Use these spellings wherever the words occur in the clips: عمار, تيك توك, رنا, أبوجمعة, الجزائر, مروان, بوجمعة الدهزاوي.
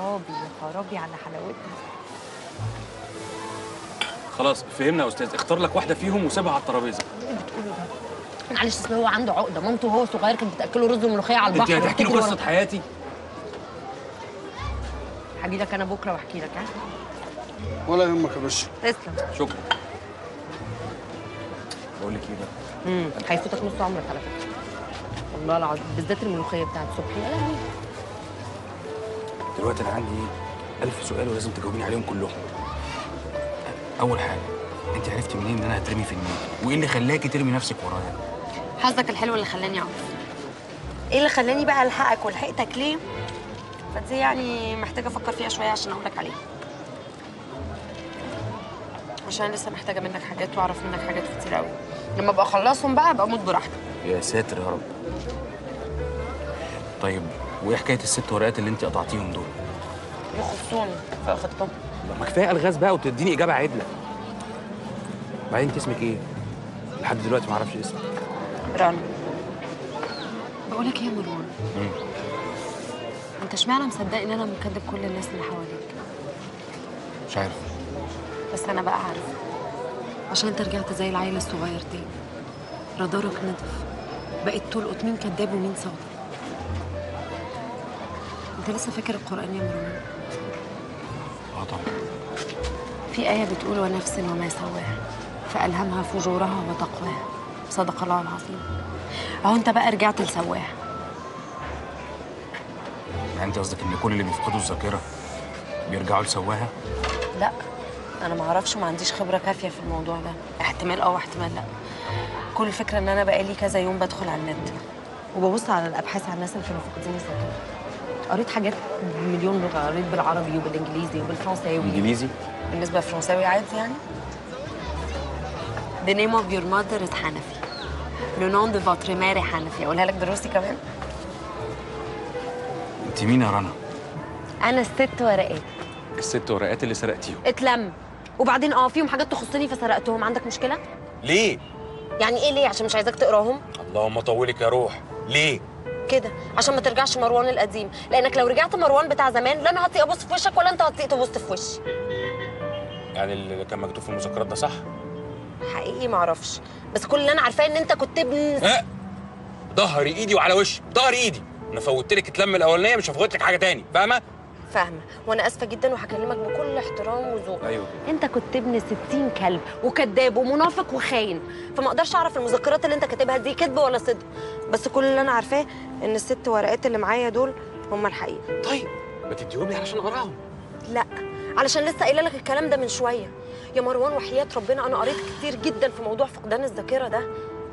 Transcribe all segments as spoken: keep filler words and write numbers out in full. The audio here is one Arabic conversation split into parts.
خرابي خرابي على حلاوتها. خلاص فهمنا يا استاذ، اختار لك واحده فيهم وسيبها على الترابيزه. ايه بتقوله ده؟ معلش اصل هو عنده عقده، مامته وهو صغير كانت بتاكله رز وملوخيه على البحر. انت هتحكي له قصه حياتي؟ هاجي لك انا بكره واحكي لك. ها؟ ولا يهمك يا باشا. تسلم. شكرا. بقول لك ايه بقى؟ امم هيفوتك نص عمرك على فكره. والله العظيم بالذات الملوخيه بتاعت صبحي. يا لهوي. دلوقتي انا عندي ألف سؤال ولازم تجاوبيني عليهم كلهم. أول حاجة، أنت عرفتي منين إن أنا هترمي في النيل؟ وإيه اللي خلاكي ترمي نفسك ورايا؟ حظك الحلو اللي خلاني أعرف. إيه اللي خلاني بقى ألحقك ولحقتك ليه؟ فدي يعني محتاجة أفكر فيها شوية عشان أقول لك عليها. عشان لسه محتاجة منك حاجات وأعرف منك حاجات كتير أوي. لما أبقى أخلصهم بقى أبقى أموت براحتي. يا ساتر يا رب. طيب وإيه حكاية الست ورقات اللي أنت قطعتيهم دول؟ يخصوني فأخدتهم. ما كفايه الغاز بقى وتديني اجابه عدله. بعدين انت اسمك ايه؟ لحد دلوقتي ما اعرفش اسمك. رنا. بقول لك ايه يا مروان؟ انت اشمعنى مصدق ان انا مكذب كل الناس اللي حواليك؟ مش عارف. بس انا بقى عارف، عشان انت رجعت زي العيل الصغير تاني. رادارك نضف، بقيت تلقط مين كذاب ومين صادق. انت لسه فاكر القران يا مروان؟ اه طبعا. في آية بتقول ونفس وما سواها فألهمها فجورها وتقواها، صدق الله العظيم. أهو أنت بقى رجعت لسواها. يعني أنت قصدك إن كل اللي بيفقدوا الذاكرة بيرجعوا لسواها؟ لأ، أنا ما أعرفش، ما عنديش خبرة كافية في الموضوع ده. احتمال أه واحتمال لأ. كل الفكرة إن أنا بقالي كذا يوم بدخل على النت وببص على الأبحاث عن الناس اللي كانوا فاقدين الذاكرة. قريت حاجات بمليون لغة، قريت بالعربي وبالإنجليزي وبالفرنساوي. إنجليزي؟ بالنسبة للفرنساوي عادي يعني. The name of your mother is حنفي. Le nom de votre mère حنفي. أقولها لك بالروسي كمان؟ أنت مين يا رنا؟ أنا الست ورقات. الست ورقات اللي سرقتيهم؟ اتلم. وبعدين أه فيهم حاجات تخصني فسرقتهم، عندك مشكلة؟ ليه؟ يعني إيه ليه؟ عشان مش عايزاك تقراهم؟ اللهم طولك يا روح، ليه؟ كده عشان ما ترجعش مروان القديم، لانك لو رجعت مروان بتاع زمان لا انا هطيق ابص في وشك ولا انت هتطيق تبص في وشي. يعني اللي كان مكتوب في المذكرات ده صح؟ حقيقي ما اعرفش، بس كل اللي انا عارفاه ان انت كنت ابن ها ظهري ايدي وعلى وشي، ظهري ايدي. انا فوتت لك اتلم الاولانيه، مش هفوت لك حاجه تاني، فاهمه؟ فاهمه، وانا اسفه جدا وهكلمك بكل احترام وذوق. ايوه انت كنت ابن ستين كلب وكذاب ومنافق وخاين، فما اقدرش اعرف المذكرات اللي انت كاتبها دي كذب ولا صدق، بس كل اللي انا عارفاه ان الست ورقات اللي معايا دول هم الحقيقه. طيب ما تديهم لي علشان اقراهم؟ لا، علشان لسه قايله لك الكلام ده من شويه يا مروان. وحياه ربنا انا قريت كتير جدا في موضوع فقدان الذاكره ده.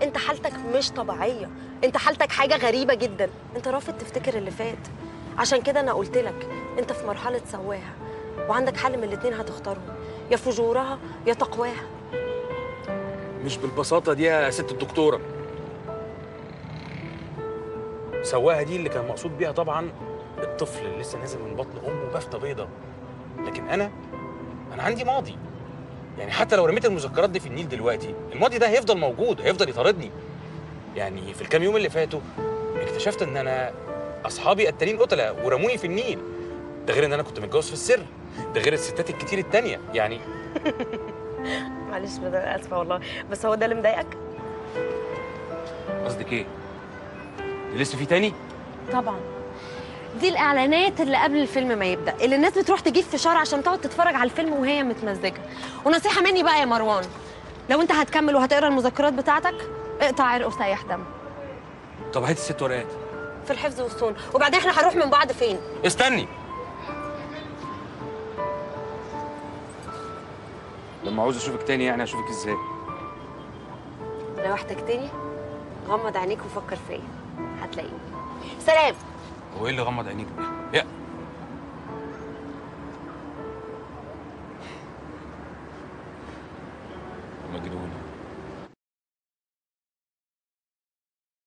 انت حالتك مش طبيعيه، انت حالتك حاجه غريبه جدا، انت رافض تفتكر اللي فات. عشان كده انا قلت لك انت في مرحله سواها وعندك حل من الاثنين هتختارهم، يا فجورها يا تقواها. مش بالبساطه دي يا ست الدكتوره. سواها دي اللي كان مقصود بيها طبعا الطفل اللي لسه نازل من بطن امه بافتة بيضه، لكن انا انا عندي ماضي. يعني حتى لو رميت المذكرات دي في النيل دلوقتي الماضي ده هيفضل موجود، هيفضل يطاردني. يعني في الكام يوم اللي فاتوا اكتشفت ان انا اصحابي قتالين قتله ورموني في النيل، ده غير ان انا كنت متجوز في السر، ده غير الستات الكتير التانيه يعني. معلش انا اسفه والله، بس هو ده اللي مضايقك؟ قصدك ايه؟ لسه في تاني؟ طبعا، دي الاعلانات اللي قبل الفيلم ما يبدا، اللي الناس بتروح تجيب في شارع عشان تقعد تتفرج على الفيلم وهي متمزجه. ونصيحه مني بقى يا مروان، لو انت هتكمل وهتقرا المذكرات بتاعتك اقطع عرق وسيح دم. طب هات الست ورقات. في الحفظ والصون، وبعدين احنا هنروح من بعض فين؟ استني، لما عاوز اشوفك تاني يعني اشوفك ازاي؟ لو احتجتني غمض عينيك وفكر فيا هتلاقيني. سلام. هو ايه اللي غمض عينيك ده؟